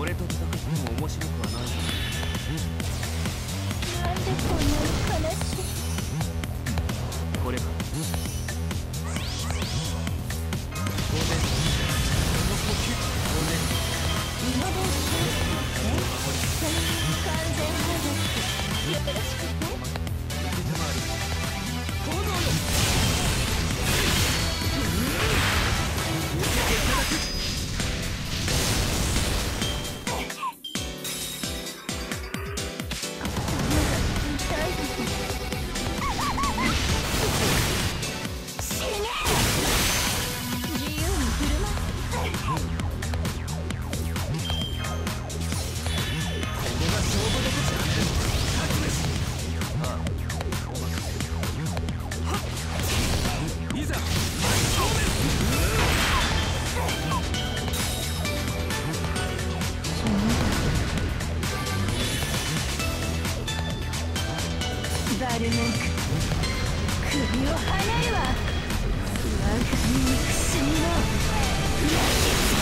俺と戦っても面白くはない。なんでこんなに悲しい。これか。首を離れは不安に苦しみの癒し。